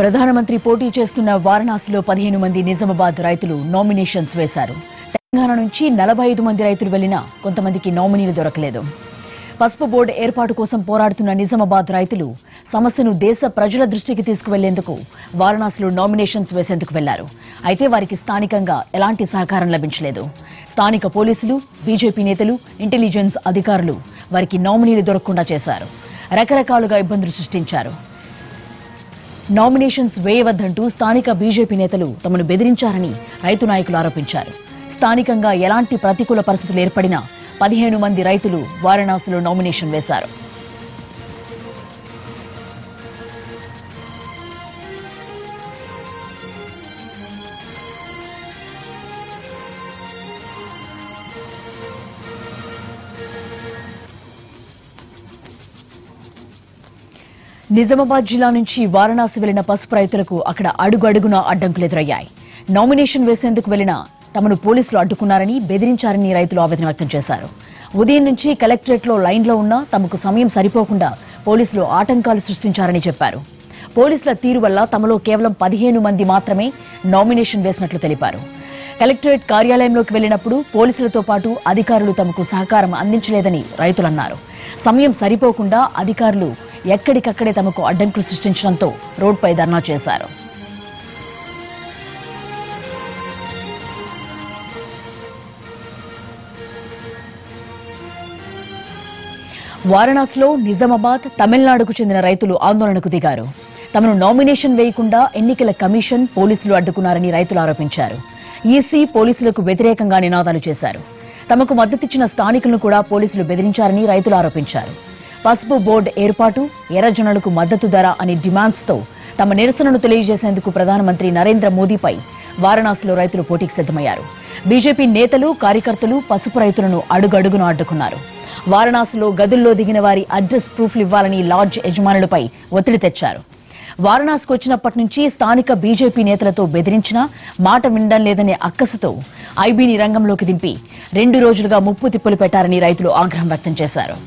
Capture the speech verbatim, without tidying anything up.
ప్రధానమంత్రి పోటీ చేస్తున్న వారణాసిలో పదిహేను మంది నిజామాబాద్ రైతులు నామినేషన్స్ వేశారు. తెలంగాణ నుంచి నలభై ఐదు మంది రైతులు వెళ్ళినా కొంతమందికి నామినీలు దొరకలేదు. పసుపు బోర్డు ఏర్పాటు కోసం పోరాడుతున్న నిజామాబాద్ రైతులు సమస్యను దేశ ప్రజల దృష్టికి తీసుకువెళ్లేందుకు వారణాసిలో నామినేషన్స్ వేసేందుకు వెళ్లారు. అయితే వారికి స్థానికంగా ఎలాంటి సహకారం లభించలేదు. స్థానిక పోలీసులు, బీజేపీ నేతలు, ఇంటెలిజెన్స్ అధికారులు వారికి నామినీలు దొరకకుండా చేశారు. రకరకాలుగా ఇబ్బందులు సృష్టించారు. నామినేషన్స్ వేయవద్దంటూ స్థానిక బీజేపీ నేతలు తమను బెదిరించారని రైతు నాయకులు ఆరోపించారు. స్థానికంగా ఎలాంటి ప్రతికూల పరిస్థితులు ఏర్పడినా పదిహేను మంది రైతులు వారణాసిలో నామినేషన్ వేశారు. నిజామాబాద్ జిల్లా నుంచి వారణాసి వెళ్లిన పసుపు రైతులకు అక్కడ అడుగడుగున అడ్డంకులు ఎదురయ్యాయి. నామినేషన్ వేసేందుకు వెళ్లిన తమను పోలీసులు అడ్డుకున్నారని, బెదిరించారని రైతులు ఆవేదన వ్యక్తం చేశారు. ఉదయం నుంచి కలెక్టరేట్లో లైన్లో ఉన్నా తమకు సమయం సరిపోకుండా పోలీసులు ఆటంకాలు సృష్టించారని చెప్పారు. పోలీసుల తీరు వల్ల తమలో కేవలం పదిహేను మంది మాత్రమే నామినేషన్ వేసినట్లు తెలిపారు. కలెక్టరేట్ కార్యాలయంలోకి వెళ్లినప్పుడు పోలీసులతో పాటు అధికారులు తమకు సహకారం అందించలేదని రైతులన్నారు. సమయం సరిపోకుండా అధికారులు ఎక్కడికక్కడే తమకు అడ్డంకులు సృష్టించడంతో రోడ్డుపై ధర్నా చేశారు. వారణాసిలో నిజామాబాద్, తమిళనాడుకు చెందిన రైతులు ఆందోళనకు దిగారు. తమను నామినేషన్ వేయకుండా ఎన్నికల కమిషన్, పోలీసులు అడ్డుకున్నారని రైతులు ఆరోపించారు. ఈసీ, పోలీసులకు వ్యతిరేకంగా నినాదాలు చేశారు. తమకు మద్దతిచ్చిన స్థానికులను కూడా పోలీసులు బెదిరించారని రైతులు ఆరోపించారు. పసుపు బోర్డు ఏర్పాటు, ఎర్రజొన్నలకు మద్దతు ధర అనే డిమాండ్స్తో తమ నిరసనను తెలియజేసేందుకు ప్రధానమంత్రి నరేంద్ర మోదీపై వారణాసిలో రైతులు పోటీకి సిద్దమయ్యారు. బీజేపీ నేతలు, కార్యకర్తలు పసుపు రైతులను అడుగడుగున అడ్డుకున్నారు. వారణాసిలో గదుల్లో దిగిన వారి అడ్రస్ ప్రూఫ్లు ఇవ్వాలని లాడ్జ్ యజమానులపై ఒత్తిడి తెచ్చారు. వారణాసికి వచ్చినప్పటి నుంచి స్థానిక బీజేపీ నేతలతో బెదిరించినా మాట వినడం లేదనే అక్కసుతో ఐబీని రంగంలోకి దింపి రెండు రోజులుగా ముప్పు తిప్పులు పెట్టారని రైతులు ఆగ్రహం వ్యక్తం చేశారు.